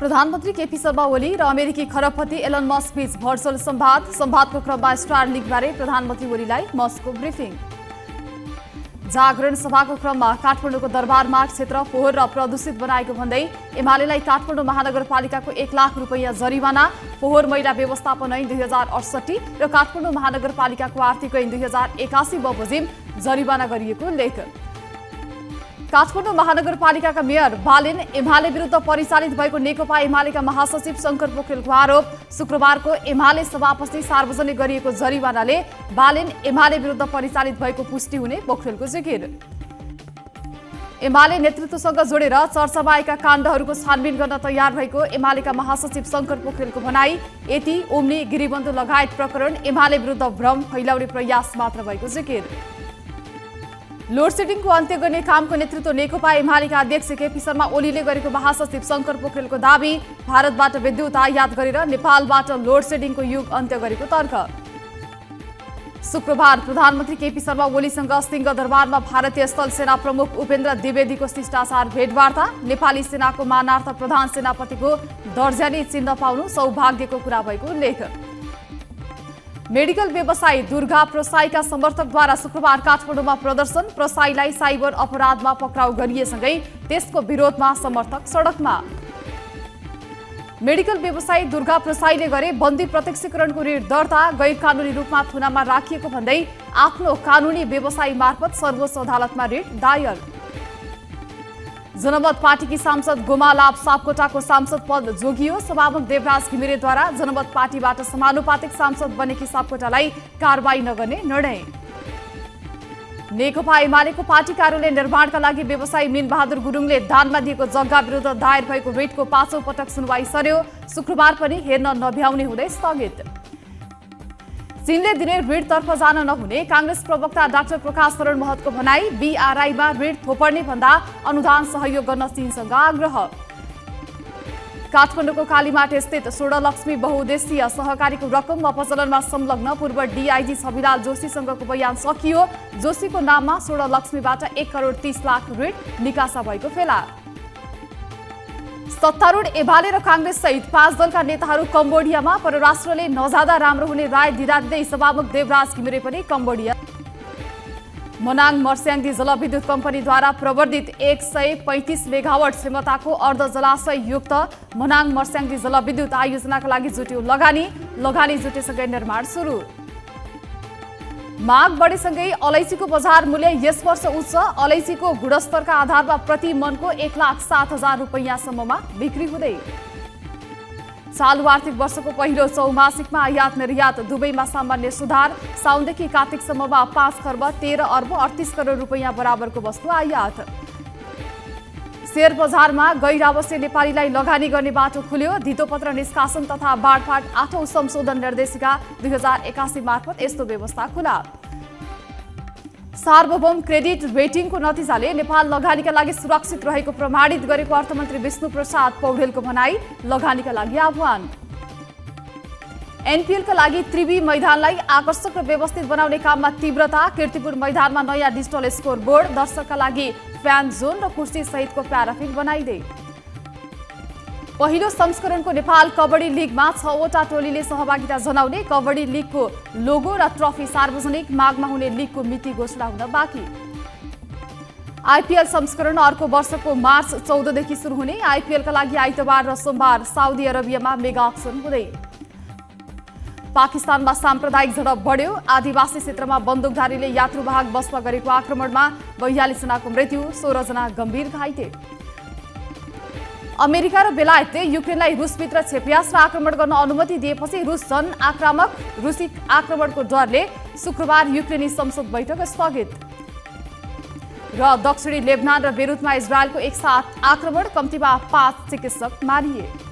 प्रधानमन्त्री केपी शर्मा ओली र अमेरिकी खरबपति एलन मस्क बीच भर्चुअल संवाद। संवादको क्रममा स्टार लीग बारे प्रधानमन्त्री ओलीलाई मस्कको ब्रिफिङ। जागरण सभाको क्रममा काठमाडौँको दरबार मार्ग क्षेत्र फोहोर र प्रदूषित बनाएको भन्दै एमालेलाई काठमाडौँ महानगरपालिकाको 1 लाख रुपैयाँ जरिवाना। फोहोर मैला व्यवस्थापन ऐन 2068 र काठमाडौँ महानगरपालिकाको आर्थिक ऐन 2081 बमोजिम जरिवाना गरिएको लेख। काठमाडौँ महानगरपालिकाका मेयर बालेन इमाले विरुद्ध परिचालित भएको नेकपा एमालेका महासचिव शंकर पोखरेलको आरोप। शुक्रबारको एमाले सभापछि सार्वजनिक गरिएको जरिवानाले बालेन इमाले विरुद्ध परिचालित भएको पुष्टि हुने पोखरेलको जिकिर। एमाले नेतृत्वसँग जोडेर चर्चामा आएका काण्डहरूको छानबिन गर्न तयार भएको एमालेका महासचिव शंकर पोखरेलको भनाई। यति ओम्नी गिरिबन्धु लगायत प्रकरण एमाले विरुद्ध भ्रम फैलाउने प्रयास मात्र भएको जिकिर। लोडसेडिङको अन्त्य गर्ने कामको नेतृत्व नेकपा एमालेका अध्यक्ष केपी शर्मा ओलीले गरेको महासचिव शंकर पोखरेलको दाबी। भारतबाट विद्युत आयात गरेर नेपालबाट लोडसेडिङको युग अन्त्य गरेको तर्क। शुक्रबार प्रधानमन्त्री केपी शर्मा ओलीसँग सिंहदरबारमा भारतीय स्थल सेना प्रमुख उपेन्द्र द्विवेदीको शिष्टाचार भेटवार्ता। नेपाली सेनाको मानार्थ प्रधान सेनापतिको दर्जानी चिन्ह पाउनु सौभाग्यको कुरा भएको उल्लेख। मेडिकल व्यवसायी दुर्गा प्रसाईका समर्थकद्वारा शुक्रबार काठमाडौँमा प्रदर्शन। प्रसाईलाई साइबर अपराधमा पक्राउ गरिएसँगै त्यसको विरोधमा समर्थक सडकमा। मेडिकल व्यवसायी दुर्गा प्रसाईले गरे बन्दी प्रत्यक्षीकरणको ऋण दर्ता गैरकानूनी रूपमा थुनामा राखिएको भन्दै आफ्नो कानूनी व्यवसाय मार्फत सर्वोच्च अदालतमा ऋण दायर। जनमत पार्टीकी सांसद गोमालाप सापकोटाको सांसद पद जोगियो। सभामुख देवराज घिमिरेद्वारा जनमत पार्टीबाट समानुपातिक सांसद बनेकी सापकोटालाई कारबाही नगर्ने निर्णय। नेकपा एमालेको पार्टी कार्यालय निर्माणका लागि व्यवसायी मीनबहादुर गुरुङले दानमा दिएको जग्गा विरुद्ध दायर भएको रिटको 5औं पटक सुनवाई सर्यो। शुक्रबार पनि हेर्न नभ्याउने हुँदै स्थगित। चीनले दिने ऋणतर्फ जान नहुने कांग्रेस प्रवक्ता डाक्टर प्रकाश शरण महतको भनाई। बीआरआईमा ऋण थोपर्ने भन्दा अनुदान सहयोग गर्न चीनसँग आग्रह। काठमाडौँको कालीमाट स्थित स्वर्णलक्ष्मी बहुउद्देश्यीय सहकारीको रकम अपचलनमा संलग्न पूर्व डीआईजी छबीलाल जोशीसँगको बयान सकियो। जोशीको नाममा स्वर्णलक्ष्मीबाट 1 करोड 30 लाख ऋण निकासा भएको फेला। सत्तारूढ एमाले र कांग्रेस सहित 5 दलका नेताहरू कम्बोडियामा। परराष्ट्रले नजादा राम्रो हुने राय दिँदै सभामुख देवराज घिमिरे पनि कम्बोडिया। मनाङ मर्स्याङ्दी जलविद्युत कम्पनीद्वारा प्रवर्धित 135 मेगावाट क्षमताको अर्ध जलाशययुक्त मनाङ मर्स्याङ्दी जलविद्युत आयोजनाका लागि जुट्यो लगानी। लगानी जुटेसँगै निर्माण सुरु। माग बढेसँगै अलैँचीको बजार मूल्य यस वर्ष उच्च। अलैँचीको गुणस्तरका आधारमा प्रति मनको 1,07,000 रुपैयाँसम्ममा बिक्री हुँदै। चालु आर्थिक वर्षको पहिलो चौमासिकमा आयात निर्यात दुवैमा सामान्य सुधार। साउनदेखि कार्तिकसम्ममा 5,13,38 करोड रुपैयाँ बराबरको वस्तु आयात। शेयर बजारमा गैर आवश्यक नेपालीलाई लगानी गर्ने बाटो खुल्यो। धितोपत्र निष्कासन तथा बाँडफाँड 8औं संशोधन निर्देशिका 2081 मार्फत यस्तो व्यवस्था खुला। सार्वभौम क्रेडिट रेटिङको नतिजाले नेपाल लगानीका लागि सुरक्षित रहेको प्रमाणित गरेको अर्थमन्त्री विष्णु प्रसाद पौडेलको भनाई। लगानीका लागि आह्वान। एनपीएलका लागि त्रिवी मैदानलाई आकर्षक र व्यवस्थित बनाउने काममा तीव्रता। कीर्तिपुर मैदानमा नयाँ डिजिटल स्कोर बोर्ड। दर्शकका लागि फ्यान जोन र कुर्सी सहितको प्याराफिन बनाइदै। पहिलो संस्करणको नेपाल कबड्डी लीगमा 6वटा टोलीले सहभागिता जनाउने। कबड्डी लीगको लोगो र ट्रफी सार्वजनिक। मागमा हुने लीगको मिति घोषणा हुन बाँकी। आईपीएल संस्करण अर्को वर्षको मार्च 14 देखि सुरु हुने। आईपीएलका लागि आइतबार र सोमबार साउदी अरेबियामा मेगा अक्सन हुँदै। पाकिस्तानमा साम्प्रदायिक झडप बढ्यो। आदिवासी क्षेत्रमा बन्दुकधारीले यात्रुवाहक बसमा गरेको आक्रमणमा 42 जनाको मृत्यु, 16 जना गम्भीर घाइते। अमेरिका र बेलायतले युक्रेनलाई रुसभित्र छेप्यास र आक्रमण गर्न अनुमति दिएपछि रुस जन आक्रामक। रुसी आक्रमणको डरले शुक्रबार युक्रेनी संसद बैठक स्थगित। र दक्षिणी लेबनान र बेरुतमा इजरायलको एकसाथ आक्रमण, कम्तीमा 5 चिकित्सक मारिए।